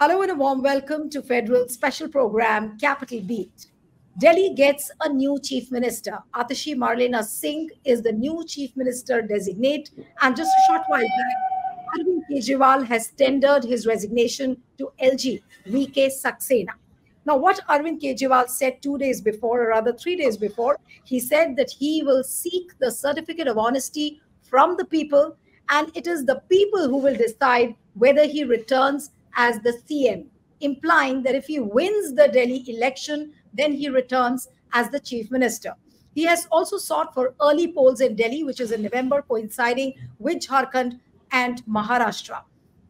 Hello and a warm welcome to Federal Special Program Capital Beat. Delhi gets a new Chief Minister. Atishi Marlena Singh is the new Chief Minister designate, and just a short while back, Arvind Kejriwal has tendered his resignation to LG VK Saxena. Now, what Arvind Kejriwal said 2 days before, or rather 3 days before, he said that he will seek the certificate of honesty from the people, and it is the people who will decide whether he returns as the CM, implying that if he wins the Delhi election, then he returns as the Chief Minister. He has also sought for early polls in Delhi, which is in November, coinciding with Jharkhand and Maharashtra.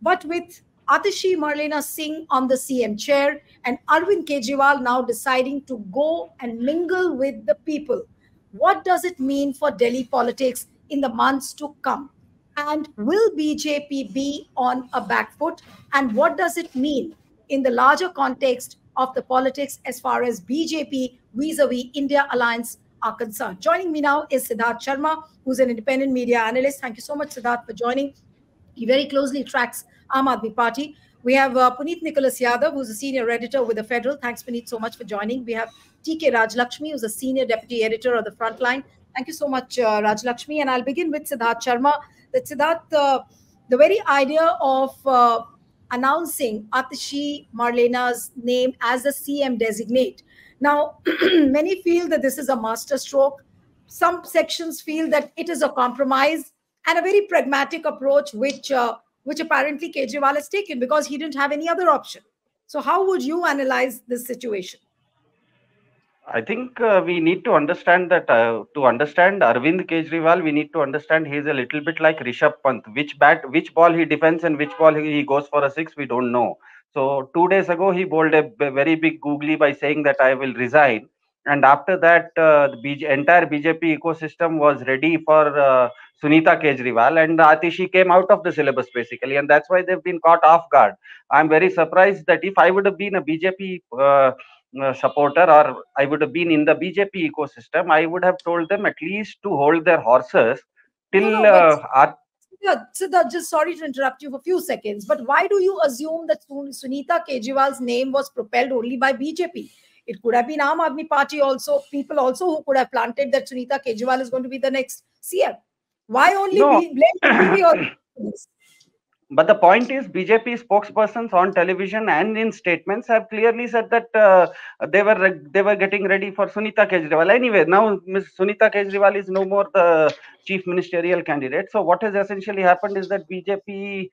But with Atishi Marlena Singh on the CM chair and Arvind Kejriwal now deciding to go and mingle with the people, what does it mean for Delhi politics in the months to come? And will BJP be on a back foot? And what does it mean in the larger context of the politics as far as BJP vis-a-vis India Alliance are concerned? Joining me now is Siddharth Sharma, who's an independent media analyst. Thank you so much, Siddharth, for joining. He very closely tracks Aam Aadmi Party. We have Puneet Nicholas Yadav, who's a senior editor with the Federal. Thanks, Puneet, so much for joining. We have TK Raj Lakshmi, who's a senior deputy editor of the Frontline. Thank you so much, Raj Lakshmi. And I'll begin with Siddharth Sharma. That Siddharth, the very idea of announcing Atishi Marlena's name as the CM designate. Now, many feel that this is a masterstroke. Some sections feel that it is a compromise and a very pragmatic approach, which apparently Kejriwal has taken because he didn't have any other option. So how would you analyze this situation? I think we need to understand that to understand Arvind Kejriwal, we need to understand he's a little bit like Rishabh Pant. Which ball he defends and which ball he goes for a six, we don't know. So 2 days ago, he bowled a very big googly by saying that I will resign. And after that, the entire BJP ecosystem was ready for Sunita Kejriwal, and Atishi came out of the syllabus basically, and that's why they've been caught off guard. I'm very surprised that if I would have been a BJP supporter, or I would have been in the BJP ecosystem, I would have told them at least to hold their horses till... Siddharth, just sorry to interrupt you for a few seconds, but why do you assume that Sunita Kejriwal's name was propelled only by BJP? It could have been Aam Aadmi Party also, people also who could have planted that Sunita Kejriwal is going to be the next CM. Why only blame BJP? But the point is, BJP spokespersons on television and in statements have clearly said that they were getting ready for Sunita Kejriwal. Anyway, now Ms. Sunita Kejriwal is no more the chief ministerial candidate. So what has essentially happened is that BJP,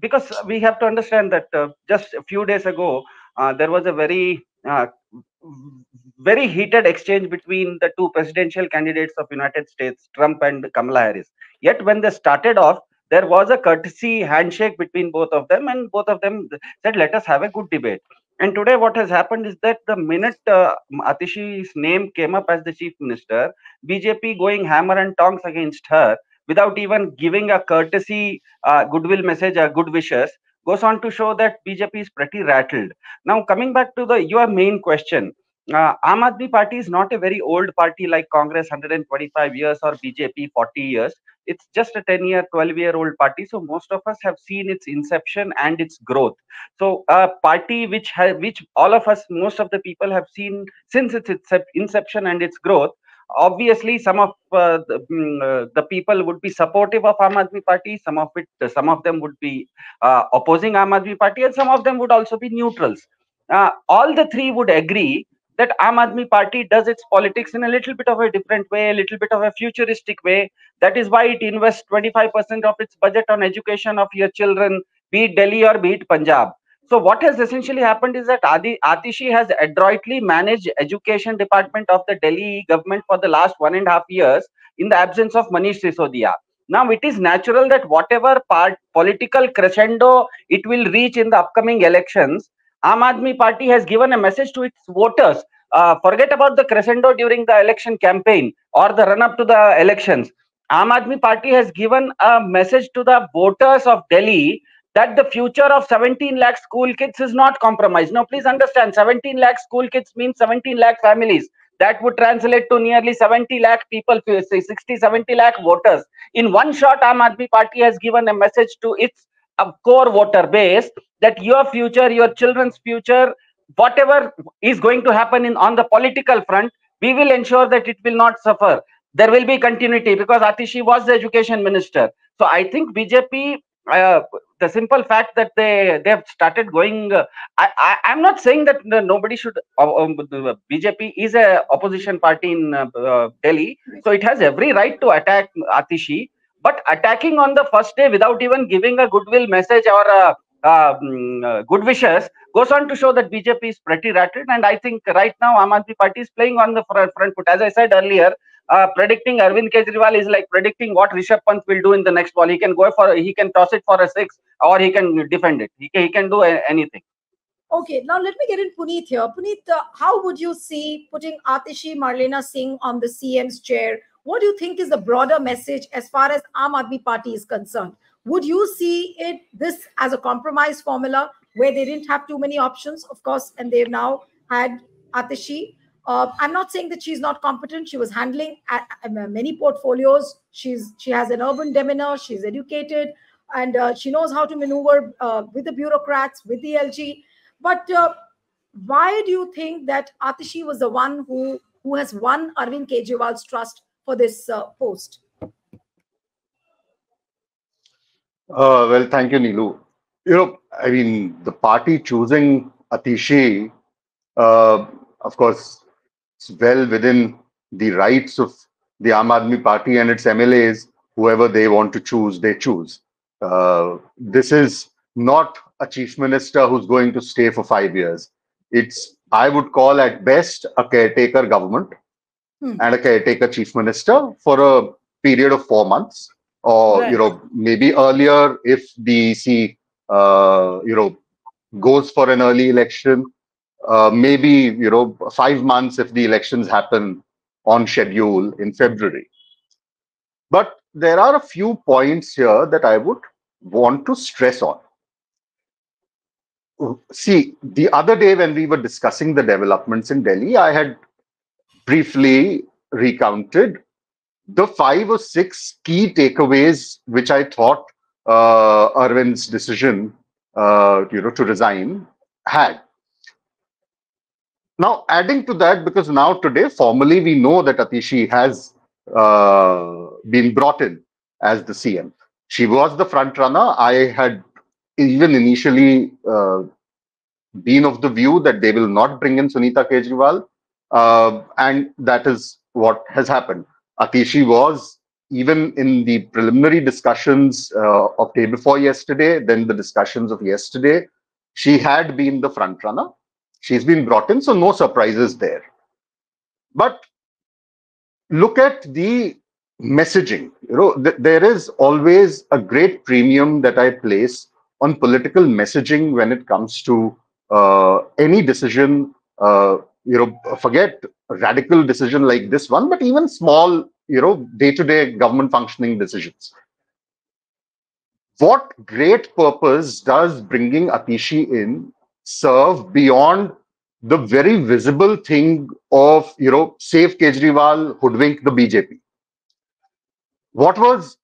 because we have to understand that just a few days ago, there was a very heated exchange between the two presidential candidates of United States, Trump and Kamala Harris. Yet when they started off, there was a courtesy handshake between both of them, and both of them said, let us have a good debate. And today what has happened is that the minute Atishi's name came up as the chief minister, BJP going hammer and tongs against her without even giving a courtesy goodwill message or good wishes, goes on to show that BJP is pretty rattled. Now, coming back to your main question, Aam Aadmi Party is not a very old party like Congress, 125 years, or BJP, 40 years. It's just a 10-year, 12-year-old party. So most of us have seen its inception and its growth. So a party which all of us, most of the people have seen since its inception and its growth. Obviously, some of the people would be supportive of Aam Aadmi Party. Some of them would be opposing Aam Aadmi Party, and some of them would also be neutrals. All the three would agree that Aam Aadmi Party does its politics in a little bit of a different way, a little bit of a futuristic way. That is why it invests 25% of its budget on education of your children, be it Delhi or be it Punjab. So what has essentially happened is that Atishi has adroitly managed education department of the Delhi government for the last 1.5 years in the absence of Manish Sisodia. Now, it is natural that whatever political crescendo it will reach in the upcoming elections, Aam Aadmi Party has given a message to its voters. Forget about the crescendo during the election campaign or the run-up to the elections. Aam Aadmi Party has given a message to the voters of Delhi that the future of 17 lakh school kids is not compromised. Now, please understand, 17 lakh school kids means 17 lakh families. That would translate to nearly 70 lakh people, 60-70 lakh voters. In one shot, Aam Aadmi Party has given a message to its core voter base that your future, your children's future, whatever is going to happen on the political front, we will ensure that it will not suffer. There will be continuity, because Atishi was the education minister. So I think BJP, the simple fact that they have started going, I'm not saying that nobody should, BJP is a opposition party in Delhi, so it has every right to attack Atishi, but attacking on the first day without even giving a goodwill message or good wishes goes on to show that BJP is pretty rattled. And I think right now Aam Aadmi Party is playing on the front foot. As I said earlier, predicting Arvind Kejriwal is like predicting what Rishabh Pant will do in the next ball. He can go for, he can toss it for a 6, or he can defend it. He can do anything. Okay, now let me get in Puneet here. Puneet, how would you see putting Atishi Marlena Singh on the CM's chair? What do you think is the broader message as far as Aam Aadmi Party is concerned? Would you see it this as a compromise formula where they didn't have too many options, of course, and they've now had Atishi? I'm not saying that she's not competent. She was handling many portfolios. She has an urban demeanor. She's educated, and she knows how to maneuver with the bureaucrats, with the LG. But why do you think that Atishi was the one who has won Arvind Kejriwal's trust for this post? Well, thank you, Neelu. You know, I mean, the party choosing Atishi, of course, it's well within the rights of the Aam Aadmi Party and its MLAs. Whoever they want to choose, they choose. This is not a chief minister who's going to stay for 5 years. It's, I would call at best, a caretaker government and a caretaker chief minister for a period of 4 months. Or, you know, maybe earlier if the EC, you know, goes for an early election, maybe, you know, 5 months if the elections happen on schedule in February. But there are a few points here that I would want to stress on. See, the other day when we were discussing the developments in Delhi, I had briefly recounted the 5 or 6 key takeaways which I thought Arvind's decision, you know, to resign had. Now, adding to that, because now today formally we know that Atishi has been brought in as the CM. She was the front runner. I had even initially been of the view that they will not bring in Sunita Kejriwal, and that is what has happened. Atishi was, even in the preliminary discussions of day before yesterday, then the discussions of yesterday, she had been the front runner. She's been brought in, so no surprises there. But look at the messaging. You know, there is always a great premium that I place on political messaging when it comes to any decision. You know, forget a radical decision like this one, but even small, you know, day-to-day government functioning decisions. What great purpose does bringing Atishi in serve beyond the very visible thing of, you know, save Kejriwal, hoodwink the BJP? What was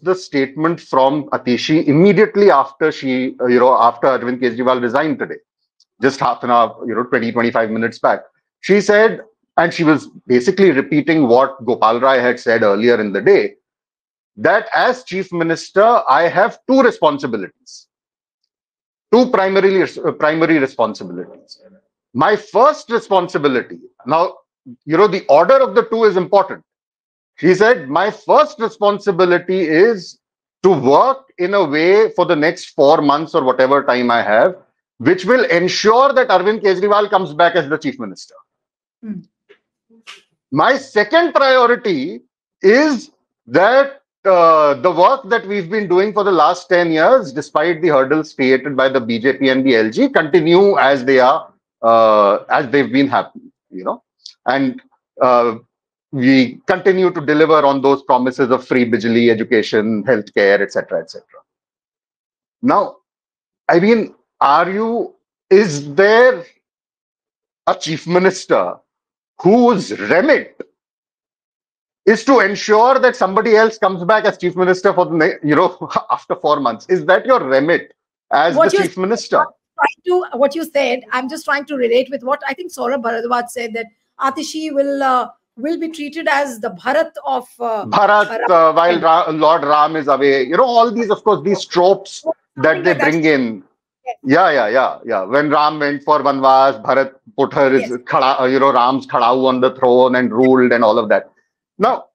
the statement from Atishi immediately after she, you know, after Arvind Kejriwal resigned today? Just half an hour, you know, 20, 25 minutes back, she said, and she was basically repeating what Gopal Rai had said earlier in the day, that as chief minister, I have 2 responsibilities, 2 primary responsibilities. My first responsibility, now, you know, the order of the 2 is important. She said, my first responsibility is to work in a way for the next 4 months or whatever time I have, which will ensure that Arvind Kejriwal comes back as the chief minister. My second priority is that the work that we've been doing for the last 10 years, despite the hurdles created by the BJP and the LG, continue as they are, as they've been happening, you know, and we continue to deliver on those promises of free bijli, education, healthcare, etc., etc. Now, I mean, is there a chief minister whose remit is to ensure that somebody else comes back as chief minister for the, you know, after 4 months? Is that your remit? as the chief minister. What you said, I'm just trying to relate with what I think Saurabh Bharadwaj said, that Atishi will be treated as the Bharat of... Bharat, while Lord Ram is away. You know, all these, of course, these tropes that they bring in. Yes. Yeah. When Ram went for Vanvas, Bharat put her, yes, khada, you know, Ram's khadau on the throne and ruled and all of that. Now,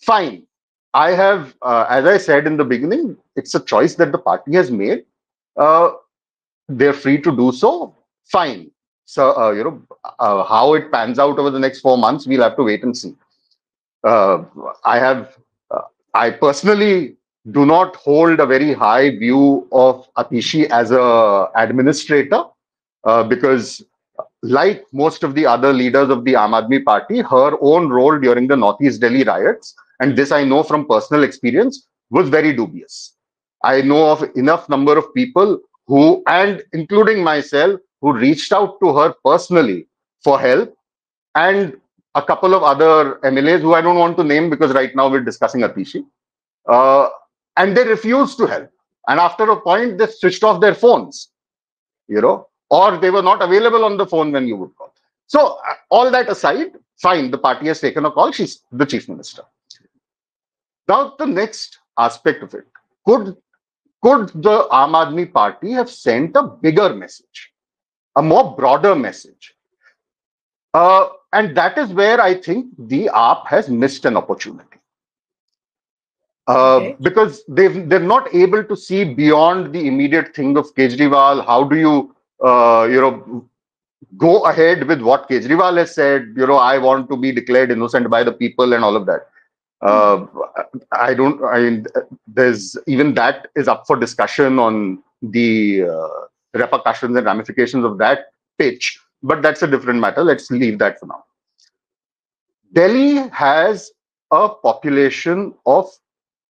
fine. I have, as I said in the beginning, it's a choice that the party has made. They're free to do so. Fine. So, you know, how it pans out over the next 4 months, we'll have to wait and see. I personally do not hold a very high view of Atishi as an administrator, because like most of the other leaders of the Aam Aadmi Party, her own role during the Northeast Delhi riots, and this I know from personal experience, was very dubious. I know of enough number of people who, and including myself, who reached out to her personally for help, and a couple of other MLAs who I don't want to name because right now we're discussing Atishi. And they refused to help. And after a point, they switched off their phones, you know, or they were not available on the phone when you would call. So all that aside, fine, the party has taken a call. She's the chief minister. Now, the next aspect of it, could the Aam Aadmi Party have sent a bigger message, a more broader message? And that is where I think the AAP has missed an opportunity. Okay. Because they're not able to see beyond the immediate thing of Kejriwal. How do you, you know, go ahead with what Kejriwal has said? You know, I want to be declared innocent by the people and all of that. I mean, there's even that is up for discussion on the repercussions and ramifications of that pitch, but that's a different matter. Let's leave that for now. Delhi has a population of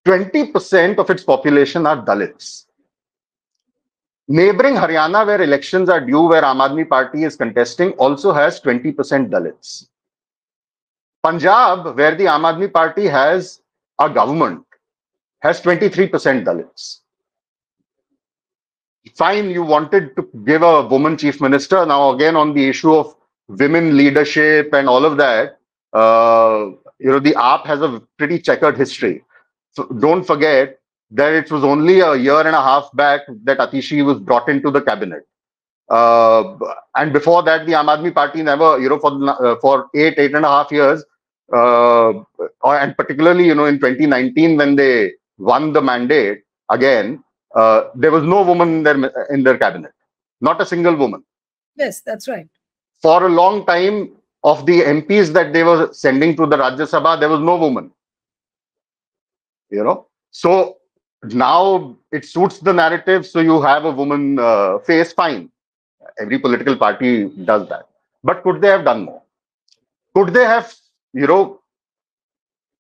20% of its population are Dalits. Neighboring Haryana, where elections are due, where Aam Aadmi Party is contesting, also has 20% Dalits. Punjab, where the Aam Aadmi Party has a government, has 23% Dalits. Fine, you wanted to give a woman chief minister. Now, again, on the issue of women leadership and all of that, you know, the AAP has a pretty checkered history. So don't forget that it was only a year and a half back that Atishi was brought into the cabinet. And before that, the Aam Aadmi Party never, you know, for eight and a half years, and particularly, you know, in 2019, when they won the mandate again, there was no woman in their cabinet, not a single woman. Yes, that's right. For a long time, of the MPs that they were sending to the Rajya Sabha, there was no woman. You know, so now it suits the narrative. So you have a woman face, fine. Every political party does that. But could they have done more? Could they have, you know,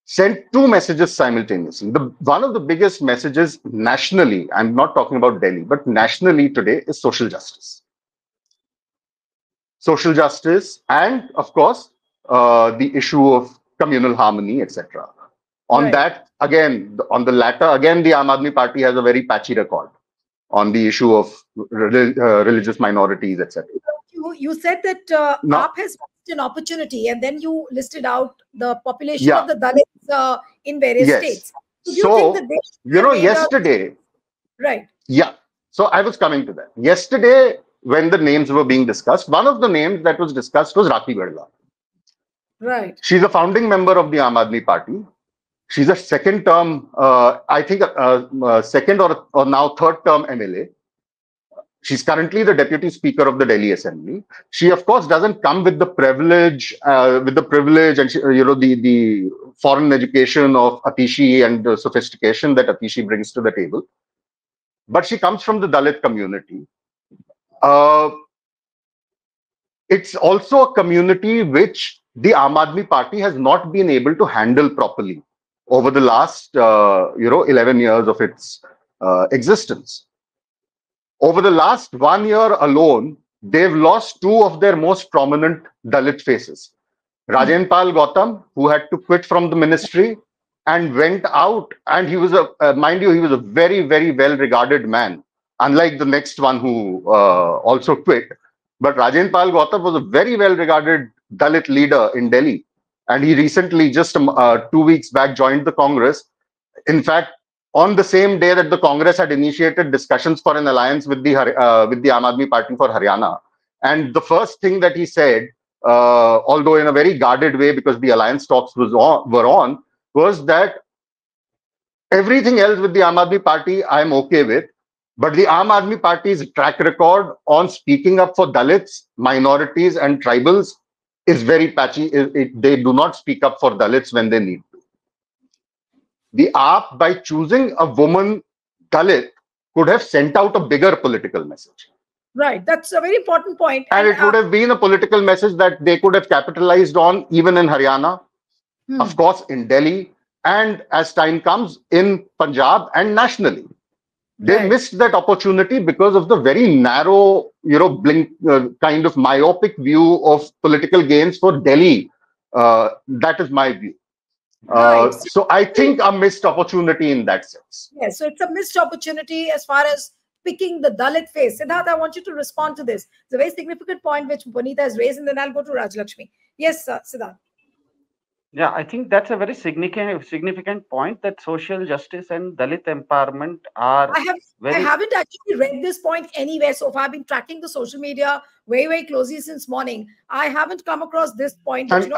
sent two messages simultaneously? One of the biggest messages nationally, I'm not talking about Delhi, but nationally today, is social justice. Social justice and, of course, the issue of communal harmony, etc. On right. That, again, on the latter, again, the Aam Aadmi Party has a very patchy record on the issue of religious minorities, etc. You said that AAP has missed an opportunity, and then you listed out the population of the Dalits in various states. So, do you think that you know, yesterday... Right. Yeah. So, I was coming to that. Yesterday, when the names were being discussed, one of the names that was discussed was Rakhi Birla. Right. She's a founding member of the Aam Aadmi Party. She's a second term, I think, second or now third term MLA. She's currently the deputy speaker of the Delhi Assembly. She, of course, doesn't come with the privilege, and she, you know, the foreign education of Atishi and the sophistication that Atishi brings to the table. But she comes from the Dalit community. It's also a community which the Aam Aadmi Party has not been able to handle properly over the last, you know, 11 years of its existence. Over the last 1 year alone, they've lost two of their most prominent Dalit faces. Rajendra Pal Gautam, who had to quit from the ministry and went out, and he was, mind you, he was a very, very well-regarded man. unlike the next one who also quit. But Rajendra Pal Gautam was a very well-regarded Dalit leader in Delhi. And he recently, just 2 weeks back, joined the Congress. In fact, on the same day that the Congress had initiated discussions for an alliance with the Aam Aadmi Party for Haryana. And the first thing that he said, although in a very guarded way because the alliance talks were on, was that everything else with the Aam Aadmi Party I'm okay with, but the Aam Aadmi Party's track record on speaking up for Dalits, minorities and tribals is very patchy. They do not speak up for Dalits when they need to. The AAP, by choosing a woman Dalit, could have sent out a bigger political message. Right, that's a very important point. And it would have been a political message that they could have capitalized on even in Haryana, of course in Delhi, and as time comes in Punjab and nationally. They missed that opportunity because of the very narrow, kind of myopic view of political gains for Delhi. That is my view. So I think a missed opportunity in that sense. Yes, so it's a missed opportunity as far as picking the Dalit face. Siddharth, I want you to respond to this. It's a very significant point which Puneet has raised, and then I'll go to Raj Lakshmi. Yes, Siddharth. Yeah, I think that's a very significant point, that social justice and Dalit empowerment are I haven't actually read this point anywhere so far. I've been tracking the social media very, very closely since morning. I haven't come across this point. And,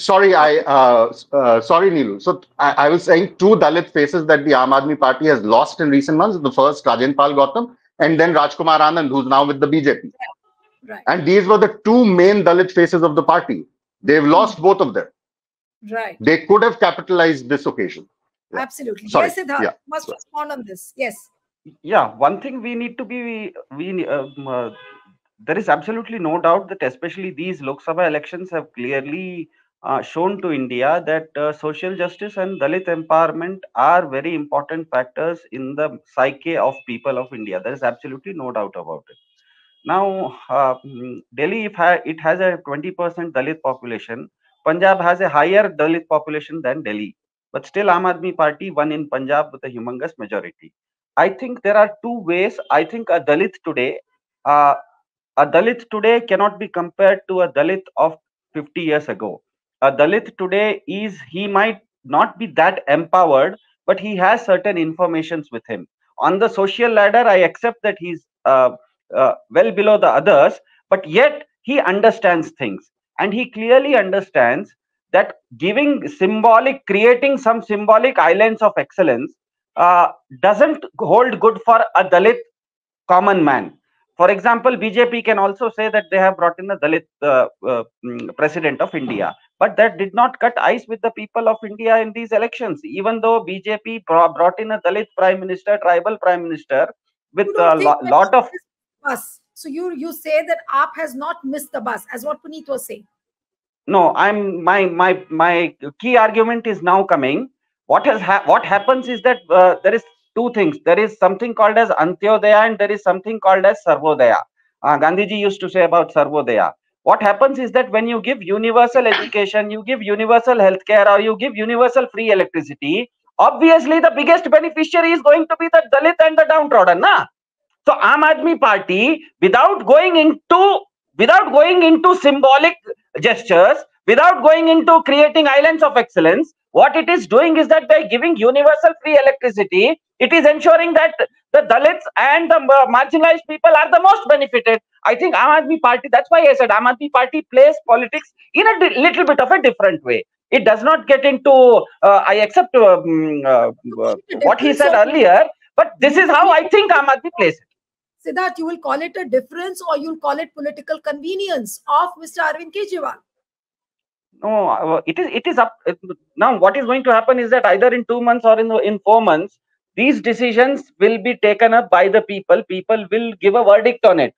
sorry, Neelu. So I was saying two Dalit faces that the Aam Aadmi Party has lost in recent months. The first, Rajendra Pal Gautam, and then Rajkumar Anand, who's now with the BJP. Yeah. Right. And these were the two main Dalit faces of the party. They've lost both of them. Right. They could have capitalized this occasion. Yeah. Absolutely. Sorry. Yes, Siddharth, must respond on this. Yes. Yeah, one thing we need to be, there is absolutely no doubt that especially these Lok Sabha elections have clearly shown to India that social justice and Dalit empowerment are very important factors in the psyche of people of India. There is absolutely no doubt about it. Now, Delhi, it has a 20% Dalit population. Punjab has a higher Dalit population than Delhi, but still Aam Aadmi Party won in Punjab with a humongous majority. I think there are two ways. I think a Dalit today cannot be compared to a Dalit of 50 years ago. A Dalit today is, he might not be that empowered, but he has certain informations with him. On the social ladder, I accept that he's well below the others, but yet he understands things. And he clearly understands that creating some symbolic islands of excellence doesn't hold good for a Dalit common man. For example, BJP can also say that they have brought in a Dalit president of India, but that did not cut ice with the people of India in these elections. Even though BJP brought in a Dalit prime minister, tribal prime minister, with a lot of us. So you say that AAP has not missed the bus, as what Puneet was saying. No, my key argument is now coming. What happens is that there is two things. There is something called as Antyodaya and there is something called as Sarvodaya. Gandhiji used to say about Sarvodaya. What happens is that when you give universal education, you give universal healthcare, or you give universal free electricity, obviously the biggest beneficiary is going to be the Dalit and the downtrodden, na? So Aam Aadmi Party, without going into symbolic gestures, without going into creating islands of excellence, what it is doing is that by giving universal free electricity, it is ensuring that the Dalits and the marginalized people are the most benefited. I think Aam Aadmi Party, that's why I said Aam Aadmi Party plays politics in a little bit of a different way. It does not get into, I accept what he said earlier, but this is how I think Aam Aadmi plays it. Siddharth, you will call it a difference or you'll call it political convenience of Mr. Arvind Kejriwal? No, it is up. Now, what is going to happen is that either in 2 months or in 4 months, these decisions will be taken up by the people. People will give a verdict on it.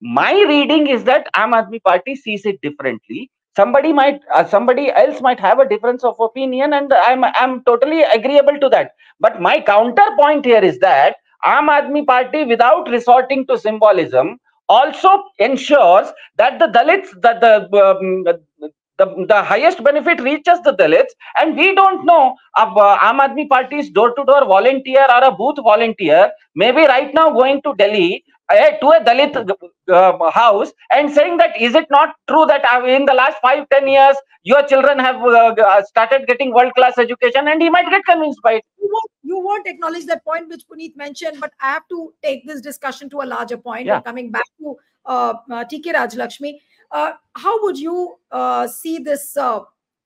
My reading is that Aam Aadmi Party sees it differently. Somebody else might have a difference of opinion, and I'm totally agreeable to that. But my counterpoint here is that Aam Aadmi Party, without resorting to symbolism, also ensures that the Dalits, that the the highest benefit reaches the Dalits, and we don't know if Aam Aadmi Party's door-to-door volunteer or a booth volunteer may be right now going to Delhi to a Dalit house and saying that, is it not true that in the last 5-10 years your children have started getting world-class education, and he might get convinced by it. You won't acknowledge that point which Puneet mentioned, but I have to take this discussion to a larger point. Yeah. Coming back to TK Raj Lakshmi, how would you see this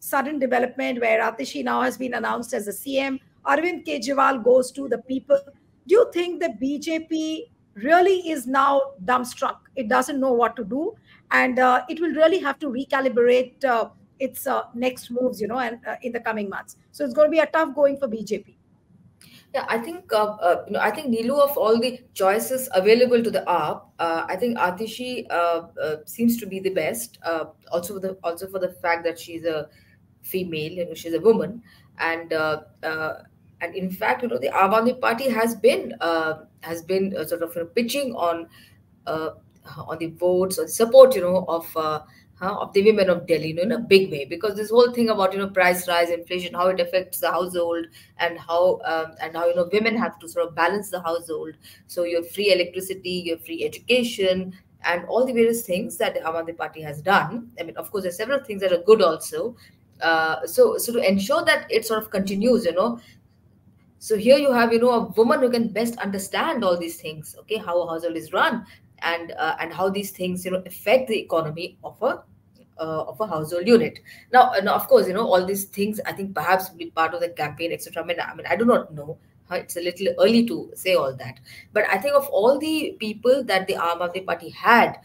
sudden development where Atishi now has been announced as a CM, Arvind Kejriwal goes to the people? Do you think the BJP really is now dumbstruck? It doesn't know what to do, and it will really have to recalibrate its next moves, you know, and in the coming months. So it's going to be a tough going for BJP. Yeah, I think I think Neelu, of all the choices available to the AAP, I think Atishi seems to be the best. Also for the fact that she's a female, you know, she's a woman, and in fact, you know, the Aam Aadmi Party has been sort of, you know, pitching on the votes or support, you know, of the women of Delhi, you know, in a big way, because this whole thing about, you know, price rise, inflation, how it affects the household, and how, you know, women have to sort of balance the household. So your free electricity, your free education, and all the various things that the Aam Aadmi Party has done. I mean, of course, there's several things that are good also. So to ensure that it sort of continues, you know. So here you have, you know, a woman who can best understand all these things, okay, how a household is run, and how these things, you know, affect the economy of a household unit. Now, of course, you know, all these things, I think, perhaps be part of the campaign, etc. I mean, I do not know. It's a little early to say all that. But I think of all the people that the Aam Aadmi Party had,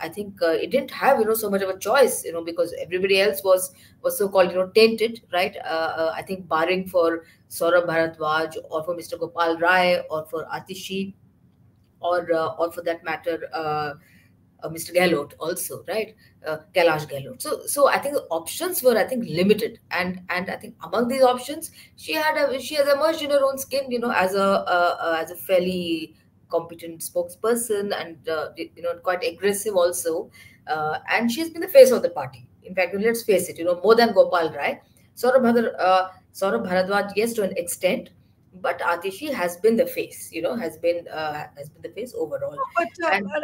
I think it didn't have, you know, so much of a choice, you know, because everybody else was so-called, you know, tainted, right? I think barring for Saurabh Bharadwaj or for Mr. Gopal Rai or for Atishi or for that matter, Mr. Gahlot also, right? Kailash Gahlot. So I think the options were, I think, limited, and I think among these options, she has emerged in her own skin, you know, as a fairly competent spokesperson, and you know, quite aggressive also, and she has been the face of the party. In fact, let's face it, you know, more than Gopal Rai, Saurabh Bharadwaj, yes, to an extent. But Atishi has been the face, you know, has been the face overall. But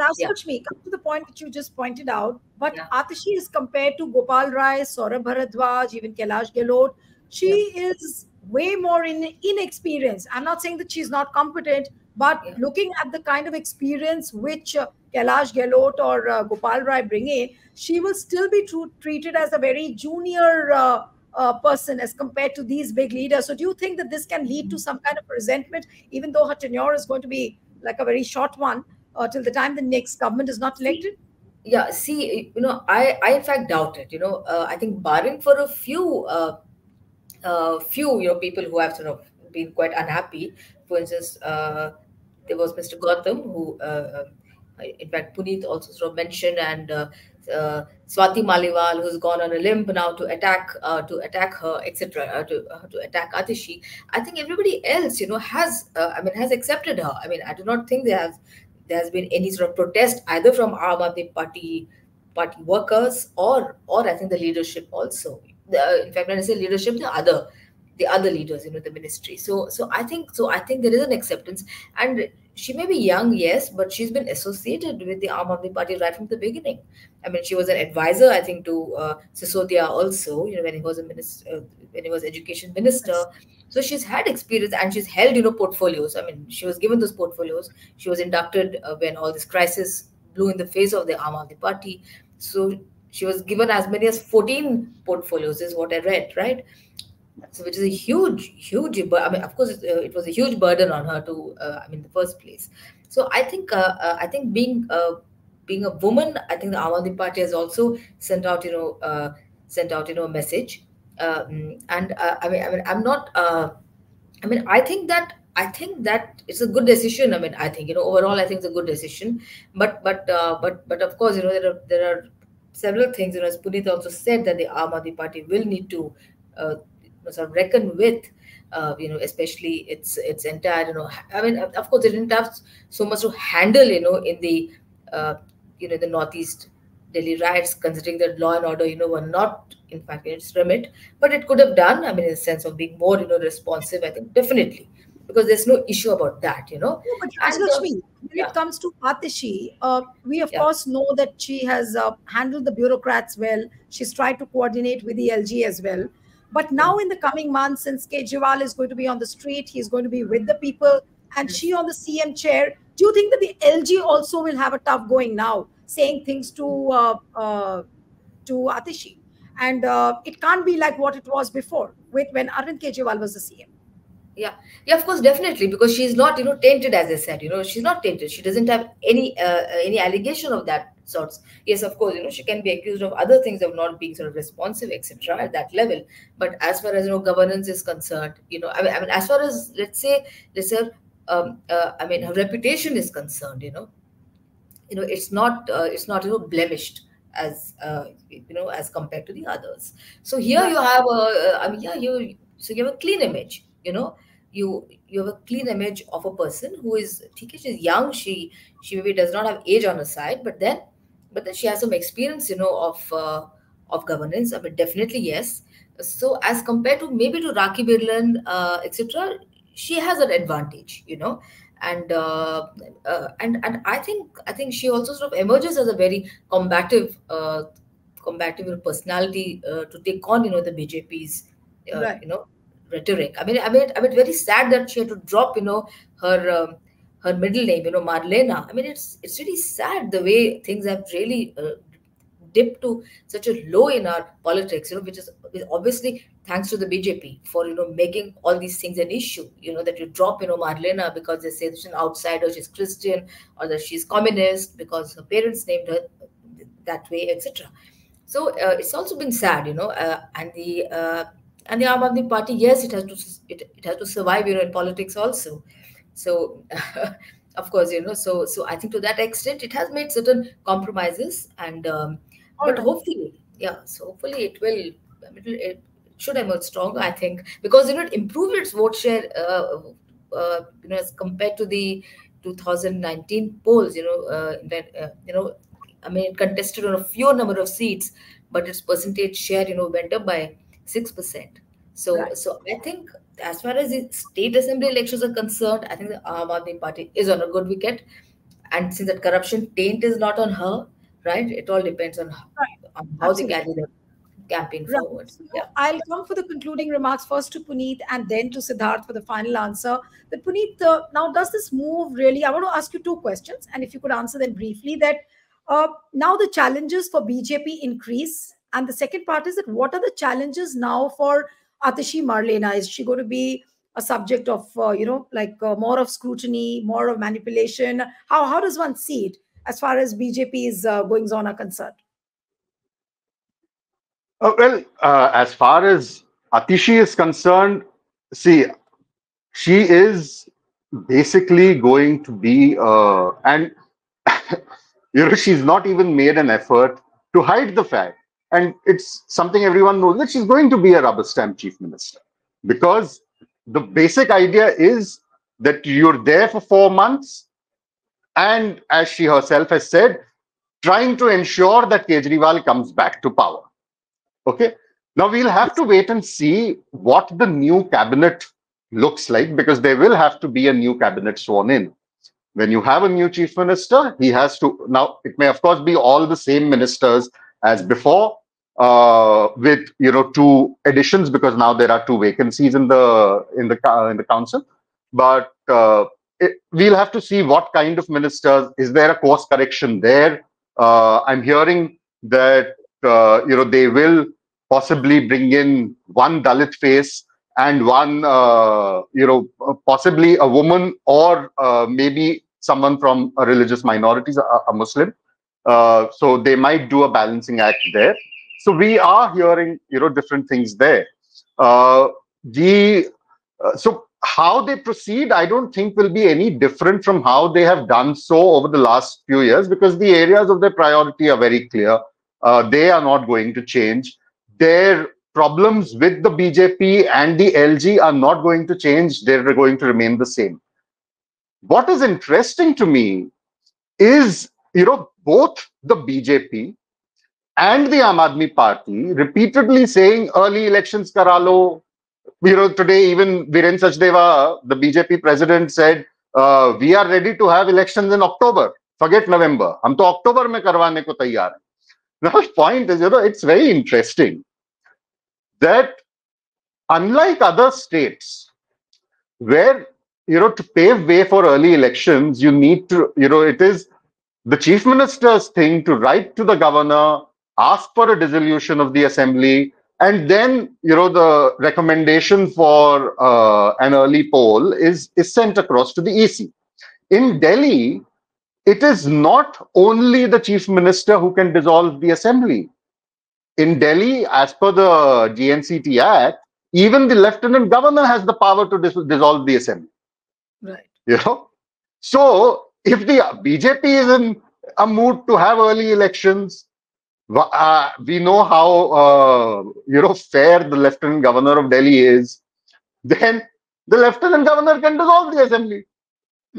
Lakshmi, yeah, come to the point which you just pointed out. But yeah, Atishi is compared to Gopal Rai, Saurabh Bharadwaj, even Kailash Gahlot. She, yeah, is way more inexperienced. I'm not saying that she's not competent, but yeah, looking at the kind of experience which Kailash Gahlot or Gopal Rai bring in, she will still be treated as a very junior person as compared to these big leaders. So do you think that this can lead to some kind of resentment, even though her tenure is going to be like a very short one till the time the next government is not elected? Yeah, see, you know, I in fact doubt it. You know, I think barring for a few you know, people who have sort of been quite unhappy. For instance, there was Mr. Gautam, who in fact Puneet also sort of mentioned, and Swati Maliwal, who's gone on a limb now to attack her, etc., to attack Atishi. I think everybody else, you know, has accepted her. I mean, I do not think there has been any sort of protest either from Aam Aadmi Party workers or I think the leadership also. In fact, when I say leadership, the other leaders, you know, the ministry. So I think there is an acceptance, and she may be young, yes, but she's been associated with the Aam Aadmi Party right from the beginning. I mean, she was an advisor, I think, to Sisodia also, you know, when he was a minister, when he was education minister. So she's had experience, and she's held, you know, portfolios. I mean, she was given those portfolios. She was inducted when all this crisis blew in the face of the Aam Aadmi Party. So she was given as many as 14 portfolios, is what I read, right? So, which is a huge. I mean, of course, it was a huge burden on her to. I mean, in the first place. So, I think being a woman, I think the Aam Aadmi Party has also sent out, you know, a message. I mean, I'm not. I mean, I think that it's a good decision. I mean, I think, you know, overall, I think it's a good decision. But of course, you know, there are several things. You know, as Puneet also said, that the Aam Aadmi Party will need to sort of reckon with, you know, especially its entire, you know, I mean, of course, they didn't have so much to handle, you know, in the, you know, the Northeast Delhi riots, considering that law and order, you know, were not in fact its remit, but it could have done, I mean, in the sense of being more, responsive, I think, definitely, because there's no issue about that, No, but Rajlakshmi, when it comes to Atishi, we of course know that she has handled the bureaucrats well. She's tried to coordinate with the LG as well. But now in the coming months, since Kejriwal is going to be on the street, he's going to be with the people, and she on the CM chair, do you think that the LG also will have a tough going now, saying things to Atishi? And it can't be like what it was before, with when Arvind Kejriwal was the CM. Yeah, yeah, of course, definitely, because she's not, tainted, as I said, she's not tainted. She doesn't have any allegation of that sorts. Yes, of course, she can be accused of other things, of not being sort of responsive, etc. at that level. But as far as, governance is concerned, I mean, as far as, let's say, I mean, her reputation is concerned, it's not, blemished as, as compared to the others. So here you have a, so you have a clean image. You have a clean image of a person who is, she's young, she maybe does not have age on her side, but then she has some experience, of governance. I mean, definitely, yes. So as compared to maybe to Rakhi Birla, etc., she has an advantage, and I think she also sort of emerges as a very combative personality to take on, the BJP's, rhetoric. I mean, very sad that she had to drop, her her middle name, Marlena. I mean, it's really sad the way things have really dipped to such a low in our politics, which is obviously thanks to the BJP for, making all these things an issue, that you drop, Marlena because they say she's an outsider, she's Christian, or that she's communist because her parents named her that way, etc. So it's also been sad, and the Aam Aadmi Party, yes, it has to survive, in politics also. So, of course, so I think to that extent, it has made certain compromises, and but hopefully, so hopefully it will, it should emerge stronger, I think, because, it improved its vote share, as compared to the 2019 polls, I mean, it contested on a fewer number of seats, but its percentage share, went up by 6%. So, so I think as far as the state assembly elections are concerned, I think the Aam Aadmi Party is on a good wicket. And since that corruption taint is not on her, right? It all depends on how, they carry the campaign forward. So I'll come for the concluding remarks first to Puneet and then to Siddharth for the final answer. But Puneet, now does this move really, I want to ask you two questions, and if you could answer them briefly, that now the challenges for BJP increase. And the second part is that what are the challenges now for Atishi Marlena? Is she going to be a subject of, more of scrutiny, more of manipulation? How does one see it as far as BJP's goings on are concerned? As far as Atishi is concerned, see, she is basically going to be, and, she's not even made an effort to hide the fact. And it's something everyone knows, that she's going to be a rubber stamp chief minister, because the basic idea is that you're there for 4 months. And as she herself has said, trying to ensure that Kejriwal comes back to power. Okay. Now we'll have to wait and see what the new cabinet looks like, because there will have to be a new cabinet sworn in. When you have a new chief minister, he has to, now it may of course be all the same ministers as before, with two additions, because now there are two vacancies in the council. But we'll have to see what kind of ministers. Is there a course correction there? I'm hearing that they will possibly bring in one Dalit face and one possibly a woman, or maybe someone from a religious minorities, a Muslim. So they might do a balancing act there. So we are hearing, different things there. So how they proceed, I don't think will be any different from how they have done so over the last few years, because the areas of their priority are very clear. They are not going to change. Their problems with the BJP and the LG are not going to change. They're going to remain the same. What is interesting to me is, both the BJP and the Aam Aadmi Party repeatedly saying early elections karalo. You know, today even Virendra Sachdeva, the BJP president, said we are ready to have elections in October. Forget November. Hum to October mein karwane ko taiyar hain. Now, the point is, you know, it's very interesting that unlike other states where, you know, to pave way for early elections, you need to, you know, it is the chief minister's thing to write to the governor, ask for a dissolution of the assembly, and then, you know, the recommendation for an early poll is sent across to the EC. In Delhi, it is not only the chief minister who can dissolve the assembly. In Delhi, as per the GNCT Act, even the lieutenant governor has the power to dissolve the assembly. Right. You know? So, if the BJP is in a mood to have early elections, we know how you know, fair the lieutenant governor of Delhi is, then the lieutenant governor can dissolve the assembly,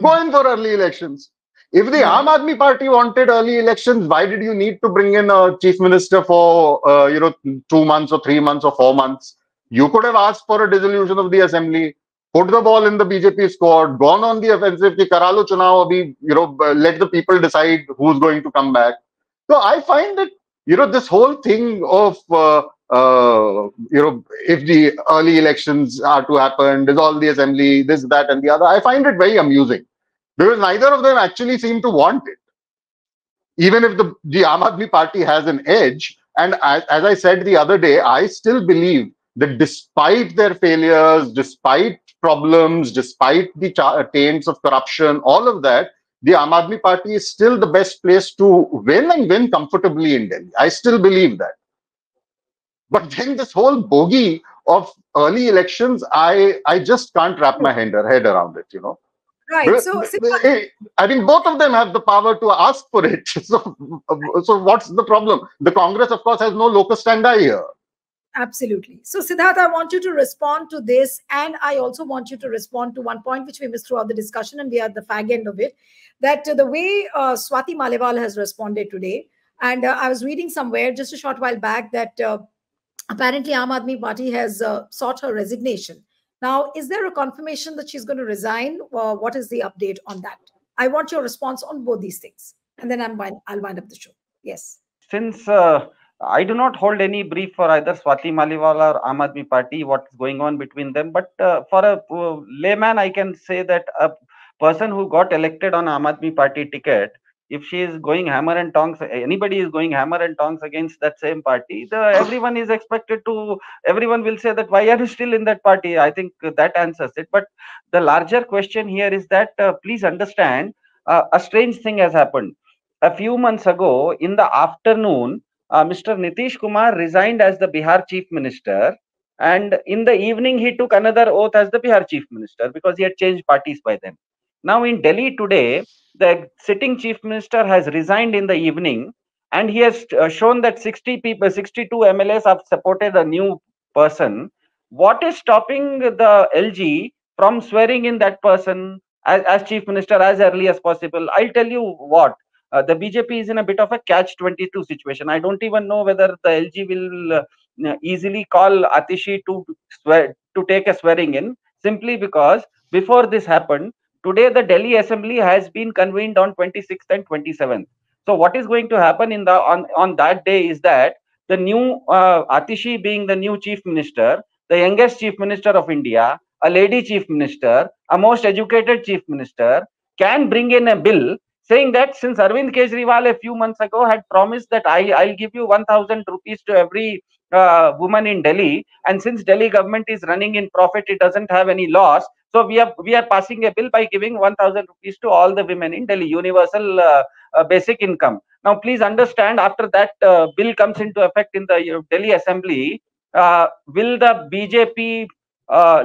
go in for early elections. If the Aam Aadmi Party wanted early elections, why did you need to bring in a chief minister for, you know, 2 months or 3 months or 4 months? You could have asked for a dissolution of the assembly, put the ball in the BJP squad, gone on the offensive, ki karalo chunav abhi, you know, let the people decide who's going to come back. So I find that, you know, this whole thing of, you know, if the early elections are to happen, dissolve the assembly, this, that, and the other, I find it very amusing. Because neither of them actually seem to want it. Even if the Aam Aadmi Party has an edge, and as I said the other day, I still believe that despite their failures, despite problems, despite the taints of corruption, all of that, the Aam Aadmi Party is still the best place to win and win comfortably in Delhi. I still believe that. But then this whole bogey of early elections, I just can't wrap my head around it, you know. Right. So, I mean, both of them have the power to ask for it. So what's the problem? The Congress, of course, has no locus standi here. Absolutely. So, Siddharth, I want you to respond to this. And I also want you to respond to one point which we missed throughout the discussion, and we are at the fag end of it, that the way Swati Maliwal has responded today. And I was reading somewhere just a short while back that apparently Aam Aadmi Party has sought her resignation. Now, is there a confirmation that she's going to resign? What is the update on that? I want your response on both these things. And then I'll wind up the show. Yes. Since I do not hold any brief for either Swati Maliwal or Aam Aadmi Party, what's going on between them. But for a layman, I can say that a person who got elected on Aam Aadmi Party ticket, if she is going hammer and tongs, anybody is going hammer and tongs against that same party, everyone is expected to, everyone will say that why are you still in that party? I think that answers it. But the larger question here is that please understand, a strange thing has happened. A few months ago in the afternoon, Mr. Nitish Kumar resigned as the Bihar chief minister. And in the evening, he took another oath as the Bihar chief minister because he had changed parties by then. Now in Delhi today, the sitting chief minister has resigned in the evening, and he has shown that 62 MLAs have supported a new person. What is stopping the LG from swearing in that person as chief minister as early as possible? I'll tell you what, the BJP is in a bit of a catch-22 situation. I don't even know whether the LG will easily call Atishi to take a swearing in, simply because before this happened, today, the Delhi Assembly has been convened on 26th and 27th. So what is going to happen in the on that day is that the new Atishi being the new chief minister, the youngest chief minister of India, a lady chief minister, a most educated chief minister, can bring in a bill saying that since Arvind Kejriwal a few months ago had promised that I'll give you 1,000 rupees to every woman in Delhi, and since Delhi government is running in profit, it doesn't have any loss. So we are passing a bill by giving 1,000 rupees to all the women in Delhi, universal basic income. Now, please understand, after that bill comes into effect in the Delhi Assembly, will the BJP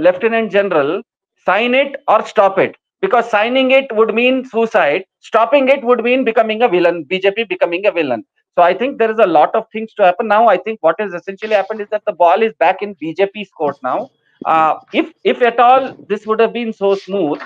Lieutenant General sign it or stop it? Because signing it would mean suicide, stopping it would mean becoming a villain, BJP becoming a villain. So I think there is a lot of things to happen now. I think what has essentially happened is that the ball is back in BJP's court now. If at all this would have been so smooth,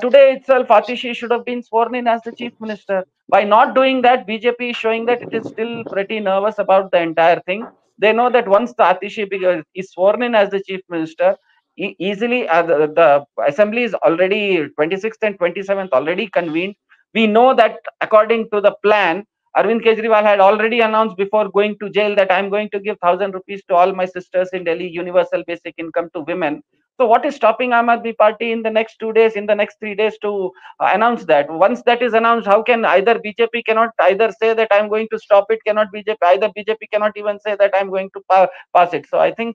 today itself Atishi should have been sworn in as the chief minister. By not doing that, BJP is showing that it is still pretty nervous about the entire thing. They know that once the Atishi is sworn in as the chief minister, easily the assembly is already 26th and 27th already convened. We know that according to the plan, Arvind Kejriwal had already announced before going to jail that I'm going to give 1,000 rupees to all my sisters in Delhi, universal basic income to women. So what is stopping Aam Aadmi Party in the next 2 days, in the next 3 days to announce that? Once that is announced, how can either BJP cannot either say that I'm going to stop it, either BJP cannot even say that I'm going to pass it. So I think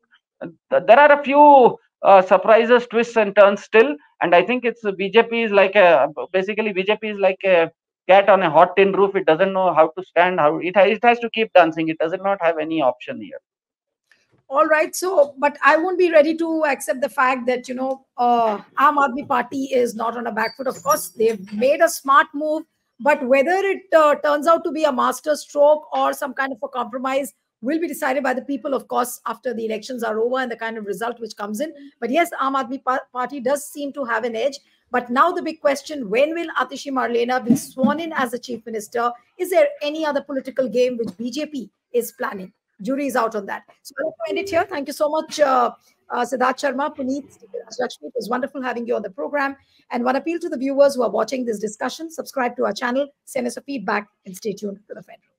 there are a few surprises, twists and turns still. And I think it's BJP is like a, basically BJP is like a cat on a hot tin roof. It doesn't know how to stand, how it has to keep dancing. It does not have any option here. All right. So, but I won't be ready to accept the fact that, you know, Aam Aadmi Party is not on a back foot. Of course, they've made a smart move, but whether it turns out to be a master stroke or some kind of a compromise will be decided by the people, of course, after the elections are over and the kind of result which comes in. But yes, Aam Aadmi Party does seem to have an edge. But now the big question, when will Atishi Marlena be sworn in as the chief minister? Is there any other political game which BJP is planning? Jury is out on that. So I'll end it here. Thank you so much, Siddharth Sharma, Puneet, TK Raj Lakshmi. It was wonderful having you on the program. And one appeal to the viewers who are watching this discussion, subscribe to our channel, send us a feedback and stay tuned to the Federal.